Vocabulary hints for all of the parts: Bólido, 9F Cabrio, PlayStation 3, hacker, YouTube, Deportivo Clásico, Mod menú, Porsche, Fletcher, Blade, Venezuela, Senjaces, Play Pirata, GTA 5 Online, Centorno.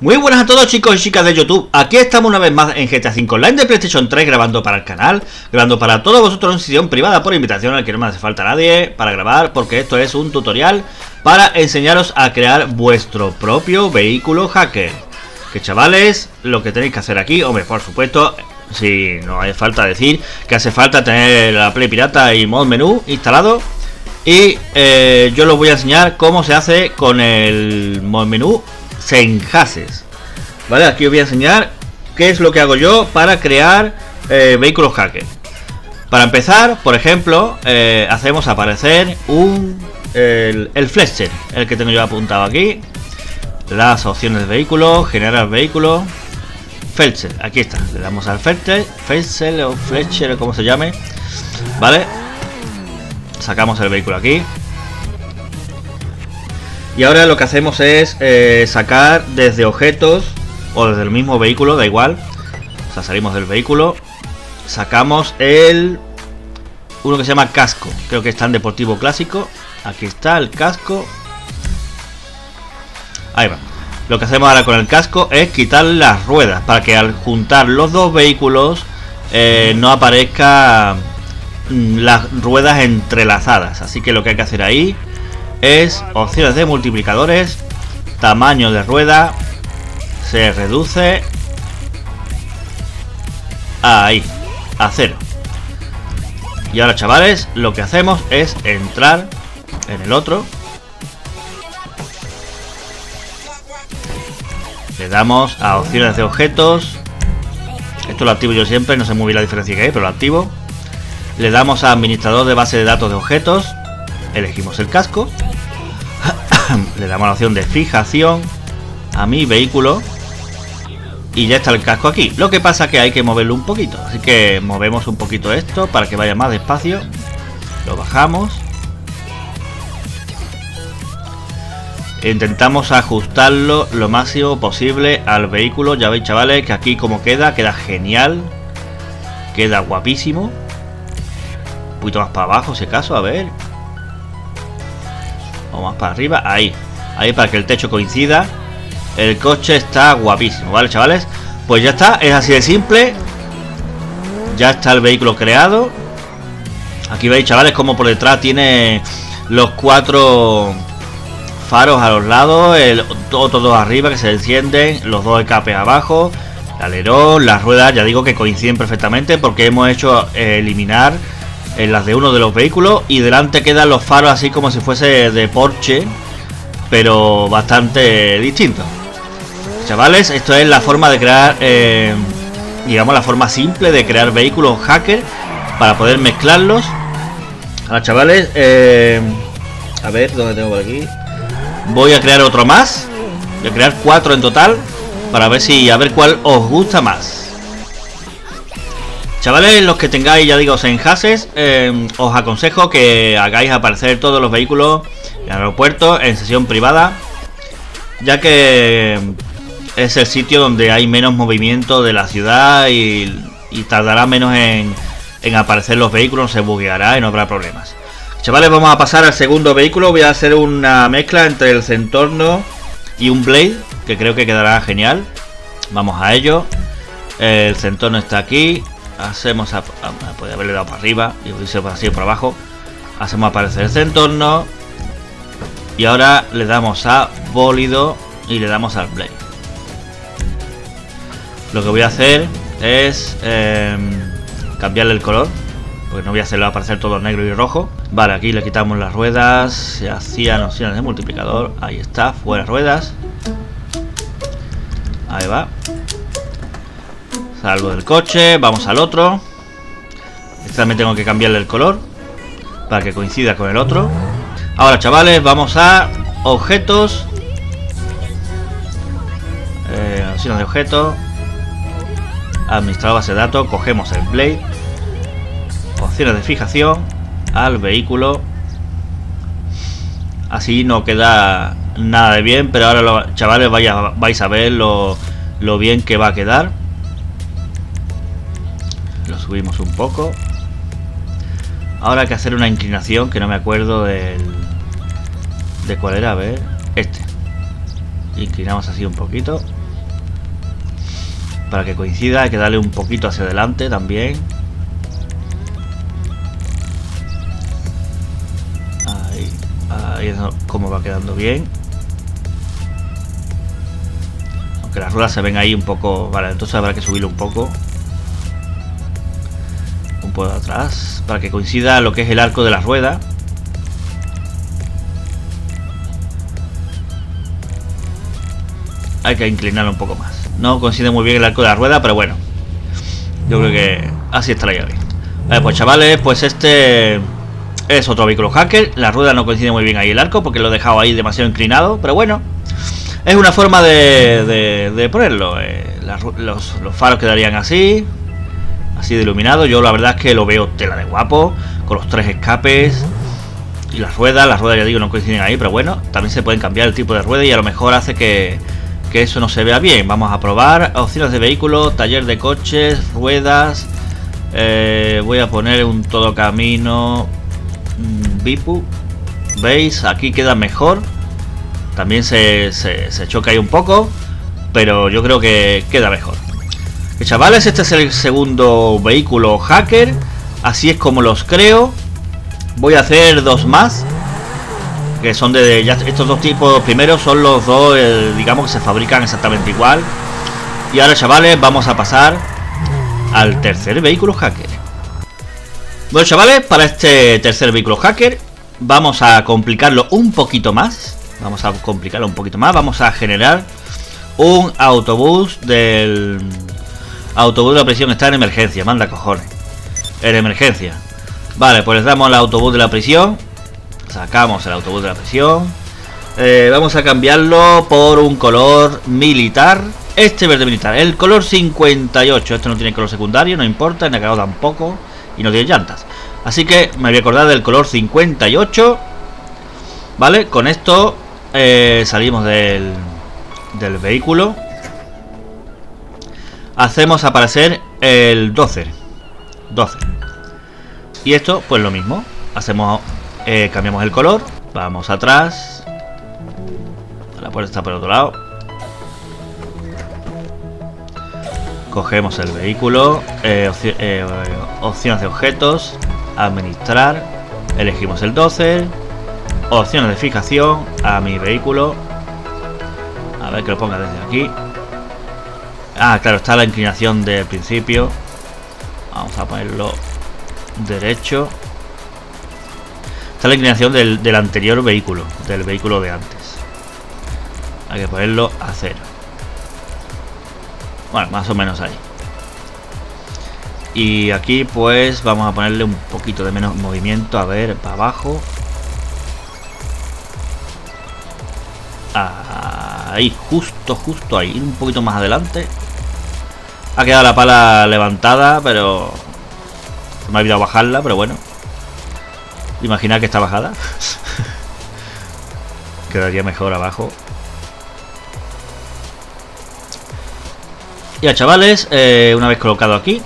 Muy buenas a todos, chicos y chicas de YouTube. Aquí estamos una vez más en GTA 5 Online de PlayStation 3 grabando para el canal, grabando para todos vosotros en sesión privada por invitación, al que no me hace falta nadie para grabar, porque esto es un tutorial para enseñaros a crear vuestro propio vehículo hacker. Que chavales, lo que tenéis que hacer aquí, hombre, por supuesto, si no hace falta decir que hace falta tener la Play Pirata y Mod menú instalado. Y yo os voy a enseñar cómo se hace con el Mod menú Senjaces, ¿vale? Aquí os voy a enseñar qué es lo que hago yo para crear vehículos hacker. Para empezar, por ejemplo, hacemos aparecer el Fletcher, el que tengo yo apuntado aquí. Las opciones de vehículo, generar vehículo, Fletcher, aquí está. Le damos al Fletcher o Fletcher, como se llame, ¿vale? Sacamos el vehículo aquí. Y ahora lo que hacemos es sacar desde objetos o desde el mismo vehículo, da igual. O sea, salimos del vehículo, sacamos uno que se llama casco, creo que está en Deportivo Clásico. Aquí está el casco. Ahí va. Lo que hacemos ahora con el casco es quitar las ruedas para que al juntar los dos vehículos no aparezca las ruedas entrelazadas. Así que lo que hay que hacer ahí es opciones de multiplicadores, tamaño de rueda, se reduce ahí a 0. Y ahora, chavales, lo que hacemos es entrar en el otro, le damos a opciones de objetos. Esto lo activo yo siempre, no sé muy bien la diferencia que hay, pero lo activo. Le damos a administrador de base de datos de objetos, elegimos el casco. Le damos la opción de fijación a mi vehículo y ya está el casco aquí. Lo que pasa que hay que moverlo un poquito, así que movemos un poquito esto para que vaya más despacio. Lo bajamos, intentamos ajustarlo lo máximo posible al vehículo. Ya veis, chavales, que aquí como queda genial, queda guapísimo. Un poquito más para abajo, si acaso, a ver, o más para arriba, ahí para que el techo coincida. El coche está guapísimo, ¿vale, chavales? Pues ya está, es así de simple. Ya está el vehículo creado. Aquí veis, chavales, como por detrás tiene los 4 faros a los lados, otros 2 arriba que se encienden, los 2 escapes abajo, el alerón, las ruedas, ya digo que coinciden perfectamente porque hemos hecho eliminar en las de uno de los vehículos, y delante quedan los faros así como si fuese de Porsche, pero bastante distinto. Chavales, esto es la forma de crear, digamos, la forma simple de crear vehículos hacker para poder mezclarlos. Ahora, chavales, a ver, ¿dónde tengo por aquí? Voy a crear otro más, voy a crear 4 en total para ver si, a ver cuál os gusta más. Chavales, los que tengáis, ya digo, senjaces, os aconsejo que hagáis aparecer todos los vehículos en aeropuertos en sesión privada, ya que es el sitio donde hay menos movimiento de la ciudad y tardará menos en aparecer los vehículos, se bugueará y no habrá problemas. Chavales, vamos a pasar al segundo vehículo. Voy a hacer una mezcla entre el Centorno y un Blade, que creo que quedará genial. Vamos a ello. El Centorno está aquí. Hacemos, puede haberle dado para arriba y hubiese sido para abajo. Hacemos aparecer el Centorno y ahora le damos a Bólido y le damos al Blade. Lo que voy a hacer es cambiarle el color, porque no voy a hacerlo aparecer todo negro y rojo. Vale, aquí le quitamos las ruedas, se hacían opciones de multiplicador, ahí está, fuera ruedas. Ahí va. Salgo del coche, vamos al otro. Este también tengo que cambiarle el color para que coincida con el otro. Ahora, chavales, vamos a objetos, opciones de objetos, administrador base de datos, cogemos el Blade, opciones de fijación al vehículo. Así no queda nada de bien, pero ahora, chavales, vais a ver lo bien que va a quedar. Lo subimos un poco. Ahora hay que hacer una inclinación, que no me acuerdo de cuál era, a ver. Inclinamos así un poquito. para que coincida. Hay que darle un poquito hacia adelante también. Ahí, ahí es como va quedando bien. Aunque las ruedas se ven ahí un poco. Vale, entonces habrá que subirlo un poco. Un poco atrás, para que coincida lo que es el arco de la rueda. Hay que inclinarlo un poco más. No coincide muy bien el arco de la rueda, pero bueno, yo creo que así estará ya bien. Vale, pues chavales, pues este es otro vehículo hacker. La rueda no coincide muy bien ahí el arco, porque lo he dejado ahí demasiado inclinado, pero bueno, es una forma de ponerlo. Los faros quedarían así, así de iluminado. Yo la verdad es que lo veo tela de guapo, con los tres escapes. Y las ruedas ya digo, no coinciden ahí, pero bueno, también se pueden cambiar el tipo de rueda y a lo mejor hace que eso no se vea bien. Vamos a probar opciones de vehículo, taller de coches, ruedas. Voy a poner un todocamino Bipu. ¿Veis? Aquí queda mejor. También se choca ahí un poco, pero yo creo que queda mejor. Chavales, este es el segundo vehículo hacker. Así es como los creo. Voy a hacer dos más, que son de ya, estos dos tipos primeros son los dos, digamos, que se fabrican exactamente igual. Y ahora, chavales, vamos a pasar al tercer vehículo hacker. Bueno, chavales, para este tercer vehículo hacker vamos a complicarlo un poquito más. Vamos a generar un autobús del... Autobús de la prisión está en emergencia, manda cojones. En emergencia. Vale, pues les damos al autobús de la prisión. Sacamos el autobús de la prisión. Vamos a cambiarlo por un color militar. Este verde militar, el color 58. Esto no tiene color secundario, no importa. En el acabado tampoco. Y no tiene llantas. Así que me voy a acordar del color 58. Vale, con esto salimos del vehículo. Hacemos aparecer el 12. Y esto, pues lo mismo. Hacemos... cambiamos el color, vamos atrás. La puerta está por otro lado. Cogemos el vehículo, opciones de objetos, administrar, elegimos el 12, opciones de fijación a mi vehículo. A ver que lo ponga desde aquí. Ah, claro, está la inclinación del principio. Vamos a ponerlo derecho. Esta es la inclinación del anterior vehículo, del vehículo de antes. Hay que ponerlo a 0. Bueno, más o menos ahí. Y aquí pues vamos a ponerle un poquito de menos movimiento. A ver, para abajo. Ahí, justo ahí. Ir un poquito más adelante. Ha quedado la pala levantada, pero... se me ha olvidado bajarla, pero bueno. Imaginad que está bajada. Quedaría mejor abajo. Ya, chavales, una vez colocado aquí,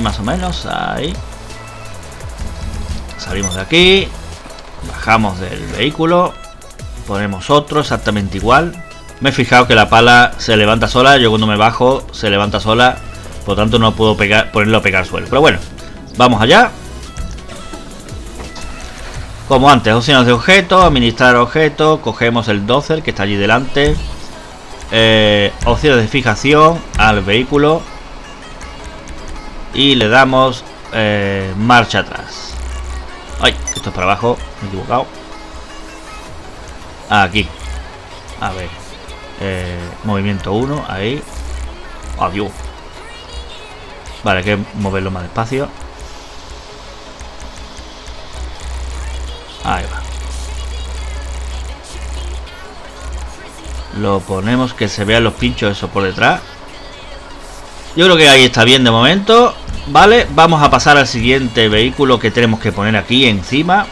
más o menos, ahí. Salimos de aquí. Bajamos del vehículo. Ponemos otro exactamente igual. Me he fijado que la pala se levanta sola. Yo cuando me bajo se levanta sola. Por lo tanto no puedo ponerlo a pegar suelo. Pero bueno, vamos allá. Como antes, opciones de objetos, administrar objetos, cogemos el 12 que está allí delante, opciones de fijación al vehículo y le damos marcha atrás. Ay, esto es para abajo, me he equivocado. Aquí, a ver, movimiento 1, ahí. Adiós. Vale, hay que moverlo más despacio. Ahí va. Lo ponemos que se vean los pinchos eso por detrás. Yo creo que ahí está bien de momento. Vale, vamos a pasar al siguiente vehículo que tenemos que poner aquí encima.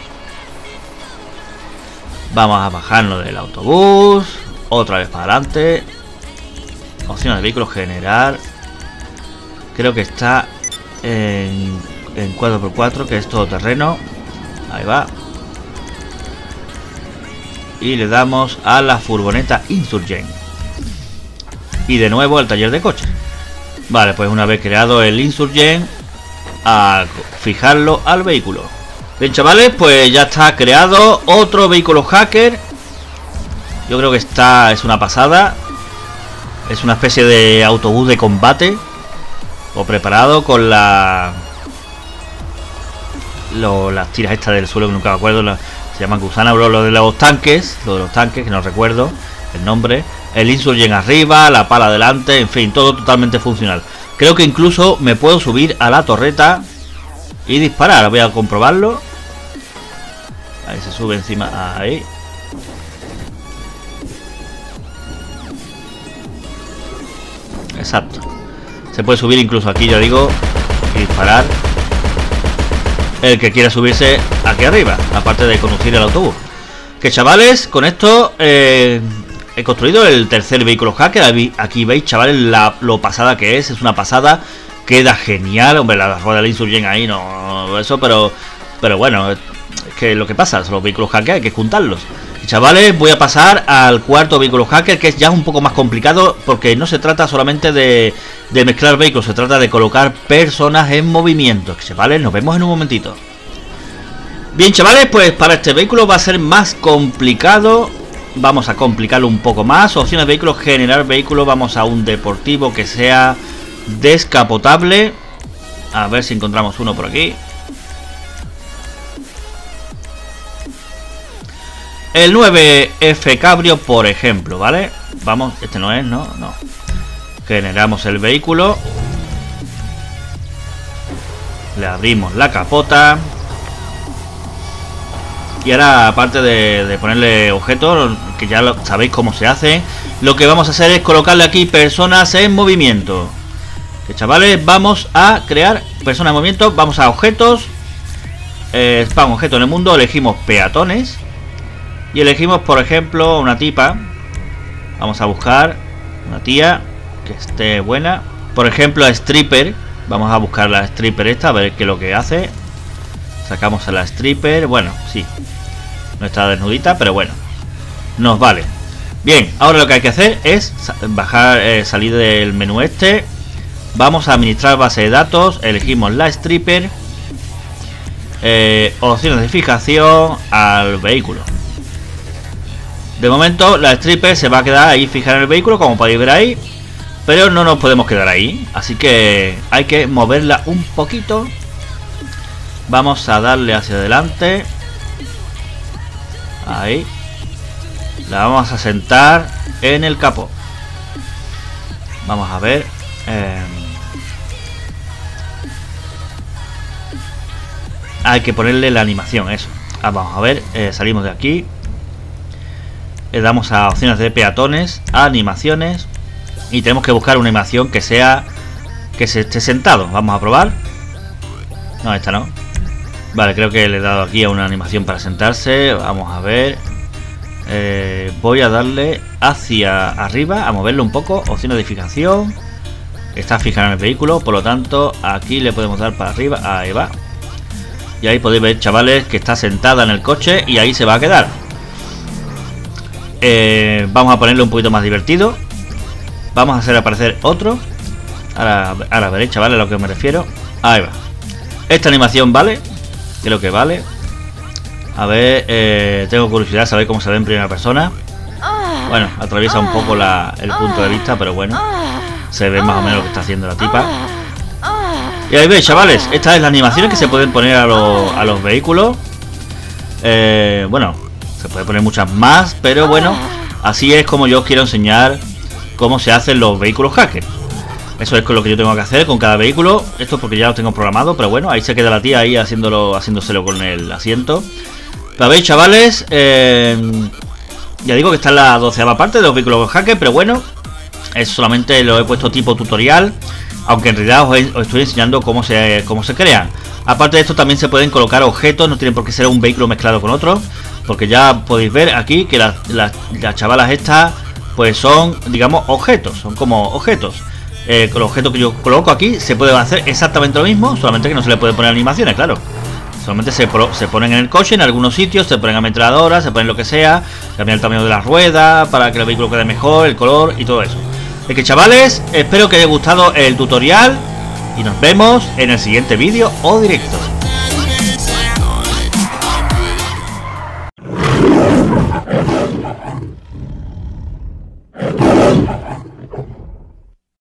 Vamos a bajarlo del autobús. Otra vez para adelante. Opciones de vehículo general. Creo que está en 4x4, que es todo terreno. Ahí va. Y le damos a la furgoneta Insurgent. y de nuevo al taller de coches. Vale, pues una vez creado el Insurgent, a fijarlo al vehículo. Bien, chavales, pues ya está creado otro vehículo hacker. Yo creo que es una pasada. Es una especie de autobús de combate, o preparado con las tiras estas del suelo, que nunca me acuerdo. Se llaman gusana, bro, lo de los tanques, que no recuerdo el nombre. El Insurgent arriba, la pala adelante, en fin, todo totalmente funcional. Creo que incluso me puedo subir a la torreta y disparar. Voy a comprobarlo. Ahí se sube encima, ahí. Exacto. Se puede subir incluso aquí, ya digo, y disparar. El que quiera subirse aquí arriba, aparte de conducir el autobús. Que, chavales, con esto he construido el tercer vehículo hacker. Aquí veis, chavales, lo pasada que es. Es una pasada, queda genial. Hombre, la rueda del Insurgent ahí, no, eso, pero bueno, es que lo que pasa, son los vehículos hacker, hay que juntarlos. Chavales, voy a pasar al cuarto vehículo hacker, que es ya un poco más complicado, porque no se trata solamente de mezclar vehículos, se trata de colocar personas en movimiento. Chavales, nos vemos en un momentito. Bien, chavales, pues para este vehículo va a ser más complicado. Vamos a complicarlo un poco más. Opciones de vehículos, generar vehículos. Vamos a un deportivo que sea descapotable. A ver si encontramos uno por aquí. El 9F Cabrio, por ejemplo, ¿vale? Vamos, este no es, ¿no? No. Generamos el vehículo. Le abrimos la capota. Y ahora, aparte de ponerle objetos, que ya sabéis cómo se hace, lo que vamos a hacer es colocarle aquí personas en movimiento. Que, chavales, vamos a crear personas en movimiento. Vamos a objetos. Spawn objeto en el mundo. Elegimos peatones. Y elegimos, por ejemplo, una tipa. Vamos a buscar una tía que esté buena. Por ejemplo, a stripper. Vamos a buscar la stripper esta, a ver qué es lo que hace. Sacamos a la stripper. Bueno, sí. No está desnudita, pero bueno. Nos vale. Bien, ahora lo que hay que hacer es bajar, salir del menú este. Vamos a administrar base de datos. Elegimos la stripper. Opciones de fijación al vehículo. De momento la stripper se va a quedar ahí fijada en el vehículo, como podéis ver ahí. Pero no nos podemos quedar ahí, así que hay que moverla un poquito. Vamos a darle hacia adelante. Ahí. La vamos a sentar en el capó. Vamos a ver. Hay que ponerle la animación, eso. Vamos a ver, salimos de aquí. Le damos a opciones de peatones, a animaciones, y tenemos que buscar una animación que sea que se esté sentado. Vamos a probar. No, esta no. Vale, creo que le he dado aquí a una animación para sentarse. Vamos a ver. Voy a darle hacia arriba, a moverlo un poco. Opciones de fijación. Está fijada en el vehículo, por lo tanto aquí le podemos dar para arriba. Ahí va. Y ahí podéis ver, chavales, que está sentada en el coche y ahí se va a quedar. Vamos a ponerlo un poquito más divertido. Vamos a hacer aparecer otro. Ahora veréis, chavales, a lo que me refiero. Ahí va. Esta animación vale. Creo que vale. A ver, tengo curiosidad saber cómo se ve en primera persona. Bueno, atraviesa un poco el punto de vista, pero bueno, se ve más o menos lo que está haciendo la tipa. Y ahí veis, chavales, estas son las animaciones que se pueden poner a los vehículos. Bueno, se puede poner muchas más, pero bueno, así es como yo os quiero enseñar cómo se hacen los vehículos hacker. Eso es con lo que yo tengo que hacer con cada vehículo. Esto es porque ya lo tengo programado, pero bueno, ahí se queda la tía ahí haciéndoselo con el asiento. Pero veis, chavales, ya digo que está en la 12ª parte de los vehículos hacker, pero bueno, es solamente lo he puesto tipo tutorial, aunque en realidad os estoy enseñando cómo se crean. Aparte de esto, también se pueden colocar objetos, no tienen por qué ser un vehículo mezclado con otro. Porque ya podéis ver aquí que las chavalas estas pues son, digamos, objetos. Son como objetos. Con los objetos que yo coloco aquí se puede hacer exactamente lo mismo, solamente que no se le puede poner animaciones, claro. Solamente se ponen en el coche, en algunos sitios, se ponen ametralladoras, se ponen lo que sea. Cambiar el tamaño de las ruedas para que el vehículo quede mejor, el color y todo eso. Así que, chavales, espero que os haya gustado el tutorial y nos vemos en el siguiente vídeo o directo.